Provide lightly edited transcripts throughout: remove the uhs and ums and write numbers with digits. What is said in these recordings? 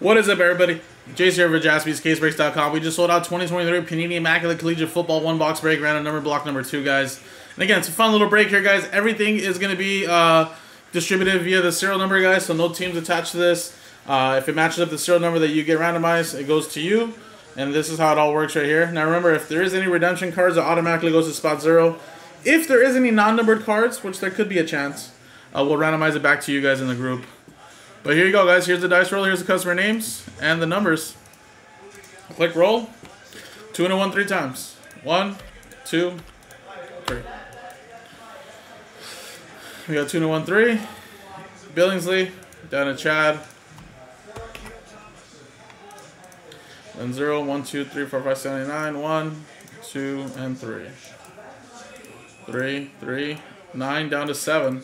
What is up, everybody? Jace here for JaspysCaseBreaks.com. We just sold out 2023 Panini Immaculate Collegiate Football 1-box break, random number block number 2, guys. And again, it's a fun little break here, guys. Everything is going to be distributed via the serial number, guys, so no teams attached to this. If it matches up the serial number that you get randomized, it goes to you. And this is how it all works right here. Now remember, if there is any redemption cards, it automatically goes to spot 0. If there is any non-numbered cards, which there could be a chance, we'll randomize it back to you guys in the group. But here you go, guys. Here's the dice roll. Here's the customer names and the numbers. Click roll. 2 and a 1 3 times. 1, 2, 3. We got 2 and a 1, 3. Billingsley. Down to Chad. Then 0, 1, 2, 3, 4, 5, 7, 8, 9. 1, 2, and 3. 3, 3, 9. Down to 7.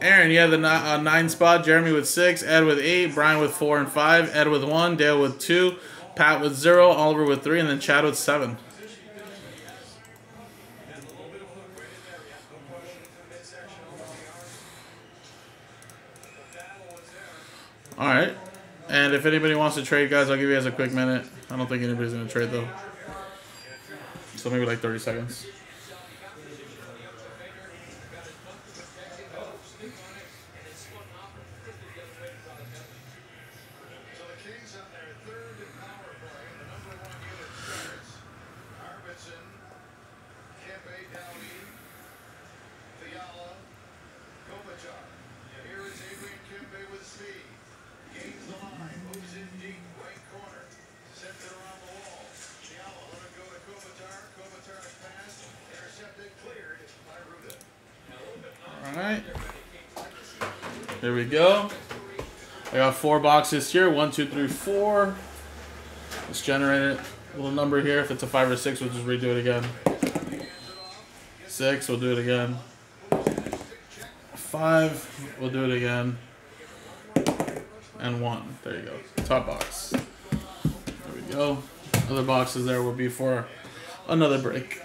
9, you have the 9 spot, Jeremy with 6, Ed with 8, Brian with 4 and 5, Ed with 1, Dale with 2, Pat with 0, Oliver with 3, and then Chad with 7. Alright, and if anybody wants to trade, guys, I'll give you guys a quick minute. I don't think anybody's going to trade, though. So maybe like 30 seconds. Alright, there we go. I got 4 boxes here. 1, 2, 3, 4. Let's generate a little number here. If it's a 5 or 6, we'll just redo it again. 6, we'll do it again. 5, we'll do it again. And 1. There you go. Top box. There we go. Other boxes there will be for another break.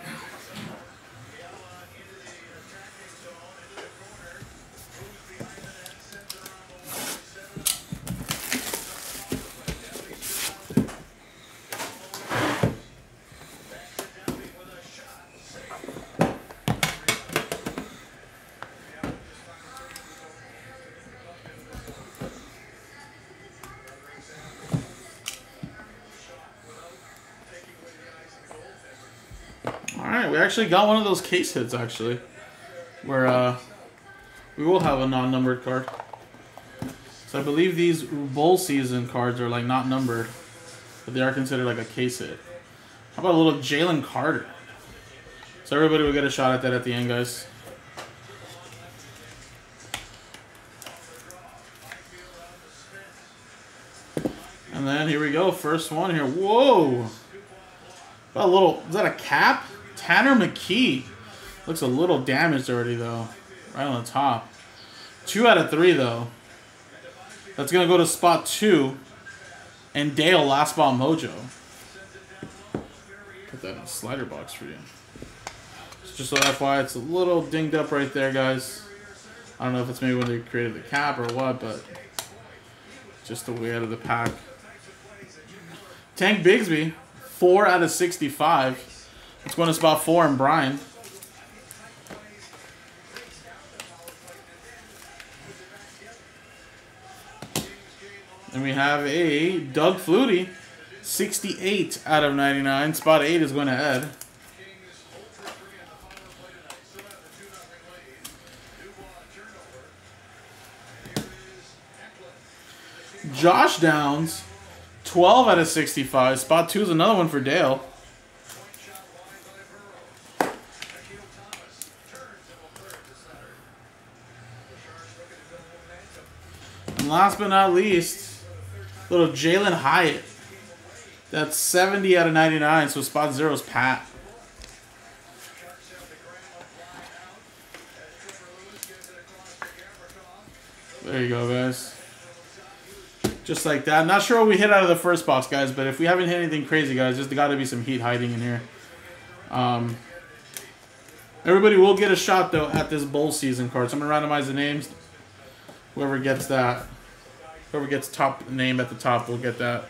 Alright, we actually got one of those case hits, actually, where we will have a non-numbered card. So I believe these bowl season cards are, like, not numbered, but they are considered, like, a case hit. How about a little Jalen Carter? So everybody will get a shot at that at the end, guys. And then here we go, first one here. Whoa! A little, is that a cap? Tanner McKee looks a little damaged already, though. Right on the top. 2 out of 3, though. That's going to go to spot 2. And Dale, last spot mojo. Put that in a slider box for you. So just so that's why it's a little dinged up right there, guys. I don't know if it's maybe when they created the cap or what, but just the way out of the pack. Tank Bigsby, 4 out of 65. It's going to spot 4 and Brian. And we have a Doug Flutie, 68 out of 99. Spot 8 is going to Ed. Josh Downs, 12 out of 65. Spot 2 is another one for Dale. And last but not least, little Jalen Hyatt. That's 70 out of 99, so spot 0 is Pat. There you go, guys. Just like that. Not sure what we hit out of the first box, guys, but if we haven't hit anything crazy, guys, there's got to be some heat hiding in here. Everybody will get a shot, though, at this bowl season card. So I'm going to randomize the names. Whoever gets that, whoever gets top name at the top will get that.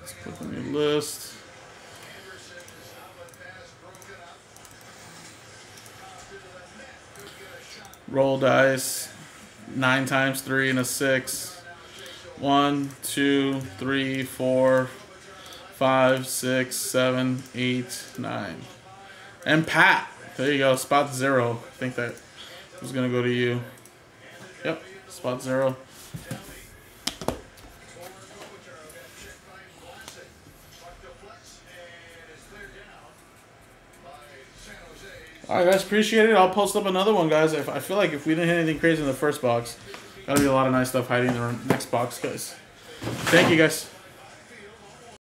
Let's put them in a list. Roll dice. 9 times 3 and a 6. 1, 2, 3, 4, 5, 6, 7, 8, 9. And Pat. There you go. Spot 0. I think that was going to go to you. Yep. Spot 0. All right, guys. Appreciate it. I'll post up another one, guys. I feel like if we didn't hit anything crazy in the first box, that'll be a lot of nice stuff hiding in the next box, guys. Thank you, guys.